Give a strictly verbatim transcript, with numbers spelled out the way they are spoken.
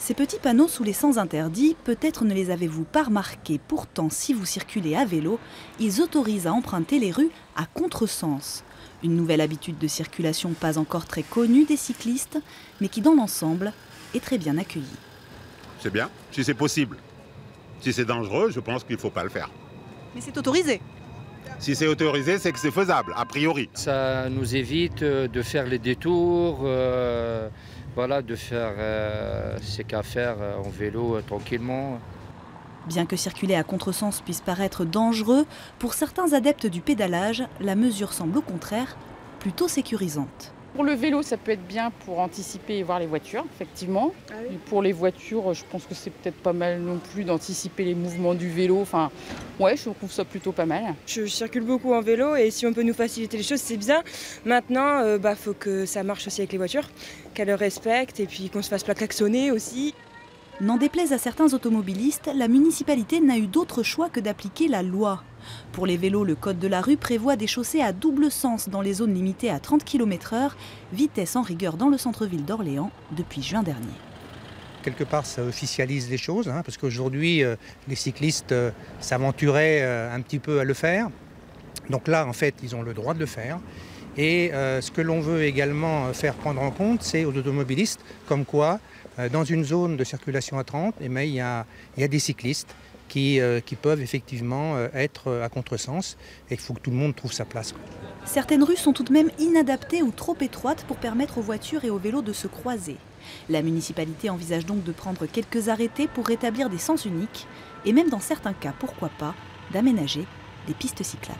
Ces petits panneaux sous les sens interdits, peut-être ne les avez-vous pas remarqués. Pourtant, si vous circulez à vélo, ils autorisent à emprunter les rues à contresens. Une nouvelle habitude de circulation pas encore très connue des cyclistes, mais qui dans l'ensemble est très bien accueillie. C'est bien, si c'est possible. Si c'est dangereux, je pense qu'il ne faut pas le faire. Mais c'est autorisé. Si c'est autorisé, c'est que c'est faisable, a priori. Ça nous évite de faire les détours, euh, voilà, de faire euh, ces qu'à faire euh, en vélo euh, tranquillement. Bien que circuler à contresens puisse paraître dangereux, pour certains adeptes du pédalage, la mesure semble au contraire plutôt sécurisante. Pour le vélo, ça peut être bien pour anticiper et voir les voitures, effectivement. Ah oui. Et pour les voitures, je pense que c'est peut-être pas mal non plus d'anticiper les mouvements du vélo. Enfin, ouais, je trouve ça plutôt pas mal. Je circule beaucoup en vélo et si on peut nous faciliter les choses, c'est bien. Maintenant, euh, bah, faut que ça marche aussi avec les voitures, qu'elles le respectent et puis qu'on se fasse pas klaxonner aussi. N'en déplaise à certains automobilistes, la municipalité n'a eu d'autre choix que d'appliquer la loi. Pour les vélos, le code de la rue prévoit des chaussées à double sens dans les zones limitées à trente kilomètres heure, vitesse en rigueur dans le centre-ville d'Orléans depuis juin dernier. Quelque part, ça officialise les choses, hein, parce qu'aujourd'hui, euh, les cyclistes euh, s'aventuraient euh, un petit peu à le faire. Donc là, en fait, ils ont le droit de le faire. Et euh, ce que l'on veut également faire prendre en compte, c'est aux automobilistes, comme quoi, euh, dans une zone de circulation à trente, eh bien, il y a, il y a des cyclistes qui, euh, qui peuvent effectivement euh, être à contresens et il faut que tout le monde trouve sa place. Certaines rues sont tout de même inadaptées ou trop étroites pour permettre aux voitures et aux vélos de se croiser. La municipalité envisage donc de prendre quelques arrêtés pour rétablir des sens uniques et même dans certains cas, pourquoi pas, d'aménager des pistes cyclables.